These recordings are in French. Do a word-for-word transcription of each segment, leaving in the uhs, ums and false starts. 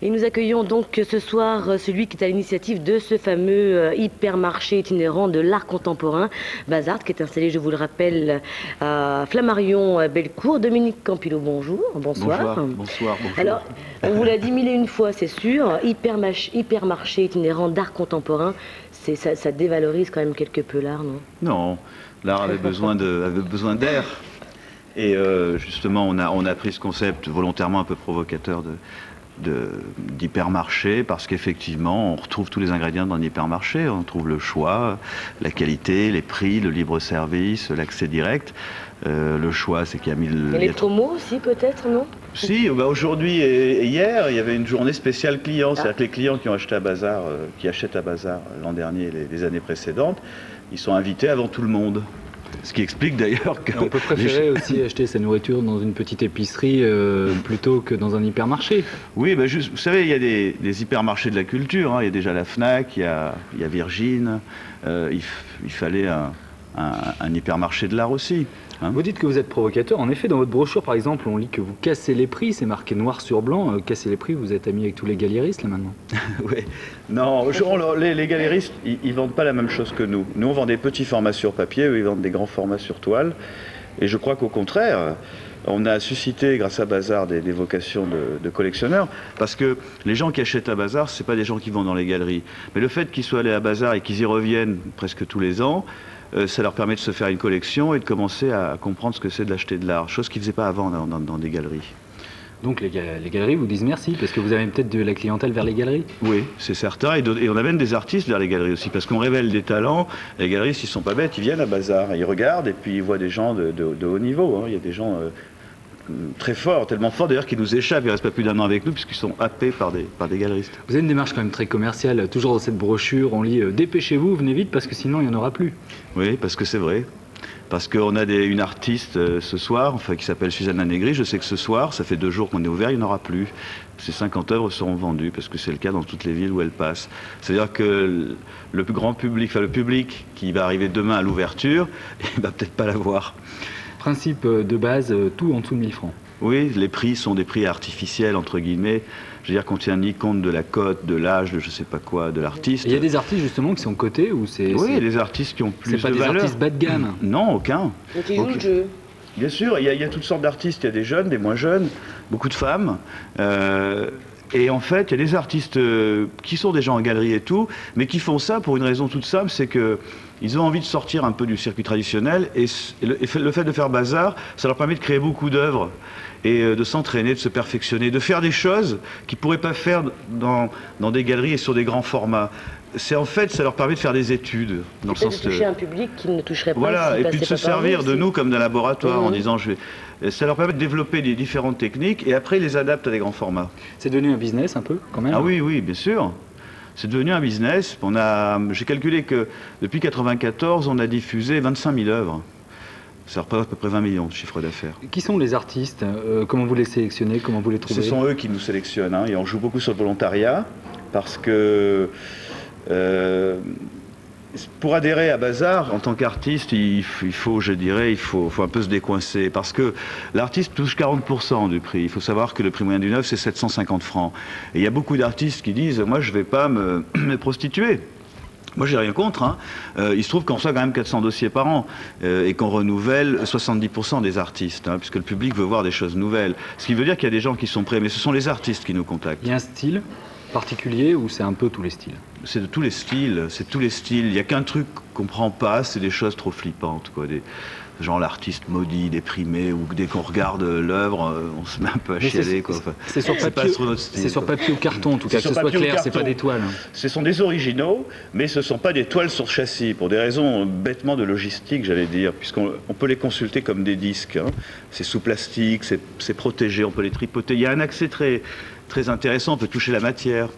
Et nous accueillons donc ce soir celui qui est à l'initiative de ce fameux hypermarché itinérant de l'art contemporain, Bazart, qui est installé, je vous le rappelle, à Flammarion Bellecour. Dominique Campillo, bonjour, bonsoir. Bonsoir, bonsoir. Bonjour. Alors, on vous l'a dit mille et une fois, c'est sûr, hypermarché itinérant d'art contemporain, ça, ça dévalorise quand même quelque peu l'art, non? Non, l'art avait besoin de, avait besoin d'air. Et euh, justement, on a, on a pris ce concept volontairement un peu provocateur d'hypermarché, parce qu'effectivement, on retrouve tous les ingrédients dans l'hypermarché. On trouve le choix, la qualité, les prix, le libre-service, l'accès direct. Euh, le choix, c'est qu'il y a mille... Et les promos aussi, peut-être, non? Si, bah aujourd'hui et hier, il y avait une journée spéciale client. C'est-à-dire que les clients qui ont acheté à Bazart, euh, qui achètent à Bazart l'an dernier, les, les années précédentes, ils sont invités avant tout le monde. Ce qui explique d'ailleurs que... On peut préférer aussi acheter sa nourriture dans une petite épicerie euh, plutôt que dans un hypermarché. Oui, ben juste, vous savez, il y a des, des hypermarchés de la culture. Hein. Il y a déjà la FNAC, il y a, il y a Virgin. Euh, il, il fallait un, un, un hypermarché de l'art aussi. Hein. Vous dites que vous êtes provocateur. En effet, dans votre brochure, par exemple, on lit que vous cassez les prix. C'est marqué noir sur blanc. Euh, cassez les prix, vous êtes amis avec tous les galéristes, là, maintenant. Oui. Non, genre, les, les galéristes, ils, ils vendent pas la même chose que nous. Nous, on vend des petits formats sur papier, eux, ils vendent des grands formats sur toile. Et je crois qu'au contraire, on a suscité, grâce à Bazart, des, des vocations de, de collectionneurs. Parce que les gens qui achètent à Bazart, c'est pas des gens qui vont dans les galeries. Mais le fait qu'ils soient allés à Bazart et qu'ils y reviennent presque tous les ans, ça leur permet de se faire une collection et de commencer à comprendre ce que c'est de l'acheter de l'art, chose qu'ils ne faisaient pas avant dans, dans, dans des galeries. Donc les, les galeries vous disent merci, parce que vous avez peut-être de la clientèle vers les galeries. Oui, c'est certain, et, de, et on amène des artistes vers les galeries aussi, parce qu'on révèle des talents. Les galeristes, ils ne sont pas bêtes, ils viennent à Bazart, ils regardent, et puis ils voient des gens de, de, de haut niveau, hein. Il y a des gens euh, très forts, tellement forts d'ailleurs qu'ils nous échappent, ils ne restent pas plus d'un an avec nous, puisqu'ils sont happés par des, par des galeristes. Vous avez une démarche quand même très commerciale, toujours dans cette brochure, on lit euh, « Dépêchez-vous, venez vite, parce que sinon il n'y en aura plus ». Oui, parce que c'est vrai. Parce qu'on a des, une artiste euh, ce soir, enfin, qui s'appelle Susanna Negri. Je sais que ce soir, ça fait deux jours qu'on est ouvert, il n'y en aura plus. Ces cinquante œuvres seront vendues, parce que c'est le cas dans toutes les villes où elles passent. C'est-à-dire que le grand public, enfin le public qui va arriver demain à l'ouverture, il ne va peut-être pas l'avoir. Principe de base, tout en dessous de mille francs. Oui, les prix sont des prix artificiels, entre guillemets. Je veux dire qu'on ne tient ni compte de la cote, de l'âge, de je ne sais pas quoi, de l'artiste. Il y a des artistes justement qui sont cotés ou c'est... Oui, les artistes qui ont plus de valeur. C'est pas des artistes bas de gamme. Non, aucun. Donc ils jouent le jeu. Bien sûr, il y a, il y a toutes sortes d'artistes. Il y a des jeunes, des moins jeunes, beaucoup de femmes. Euh, et en fait, il y a des artistes qui sont des gens en galerie et tout, mais qui font ça pour une raison toute simple, c'est que... ils ont envie de sortir un peu du circuit traditionnel, et le fait de faire Bazart, ça leur permet de créer beaucoup d'œuvres et de s'entraîner, de se perfectionner, de faire des choses qu'ils ne pourraient pas faire dans, dans des galeries et sur des grands formats. C'est en fait, ça leur permet de faire des études. Dans le sens de toucher de... un public qui ne toucherait pas. Voilà, et puis de se servir de nous comme d'un laboratoire, mmh. en disant, je vais... ça leur permet de développer des différentes techniques et après ils les adaptent à des grands formats. C'est devenu un business un peu quand même. Ah oui, oui, bien sûr. C'est devenu un business. On a, j'ai calculé que depuis mille neuf cent quatre-vingt-quatorze, on a diffusé vingt-cinq mille œuvres. Ça représente à peu près vingt millions de chiffre d'affaires. Qui sont les artistes? euh, Comment vous les sélectionnez? Comment vous les trouvez? Ce sont eux qui nous sélectionnent. Hein, et on joue beaucoup sur le volontariat parce que... Euh, pour adhérer à Bazart, en tant qu'artiste, il faut, je dirais, il faut, faut un peu se décoincer. Parce que l'artiste touche quarante pour cent du prix. Il faut savoir que le prix moyen d'une œuvre, c'est sept cent cinquante francs. Et il y a beaucoup d'artistes qui disent « moi, je ne vais pas me, me prostituer ». Moi, j'ai rien contre. Hein. Euh, il se trouve qu'on reçoit quand même quatre cents dossiers par an euh, et qu'on renouvelle soixante-dix pour cent des artistes, hein, puisque le public veut voir des choses nouvelles. Ce qui veut dire qu'il y a des gens qui sont prêts, mais ce sont les artistes qui nous contactent. Il y a un style particulier ou c'est un peu tous les styles? C'est de tous les styles, c'est tous les styles. Il n'y a qu'un truc qu'on ne prend pas, c'est des choses trop flippantes, quoi. Des, genre l'artiste maudit, déprimé, ou dès qu'on regarde l'œuvre, on se met un peu à chialer, quoi. Enfin, c'est sur, sur papier ou carton, en tout cas, que ce soit clair, c'est pas des toiles. Ce sont des originaux, mais ce ne sont pas des toiles sur châssis, pour des raisons bêtement de logistique, j'allais dire, puisqu'on on peut les consulter comme des disques. Hein. C'est sous plastique, c'est protégé, on peut les tripoter. Il y a un accès très, très intéressant, on peut toucher la matière.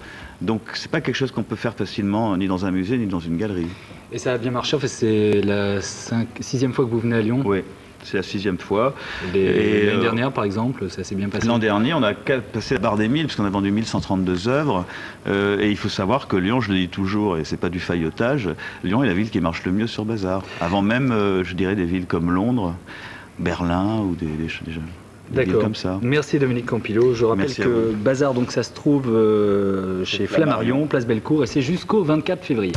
Donc c'est pas quelque chose qu'on peut faire facilement, ni dans un musée, ni dans une galerie. Et ça a bien marché, enfin, c'est la cinq, sixième fois que vous venez à Lyon? Oui, c'est la sixième fois. L'année euh, dernière, par exemple, ça s'est bien passé? L'an dernier, on a passé la barre des mille, parce qu'on a vendu mille cent trente-deux œuvres. Euh, et il faut savoir que Lyon, je le dis toujours, et c'est pas du faillotage, Lyon est la ville qui marche le mieux sur Bazart. Avant même, euh, je dirais, des villes comme Londres, Berlin, ou des, des, des, des D'accord. Comme ça. Merci Dominique Campillo. Je rappelle Merci que Bazart, donc ça se trouve euh, chez Flammarion, Place Bellecour, et c'est jusqu'au vingt-quatre février.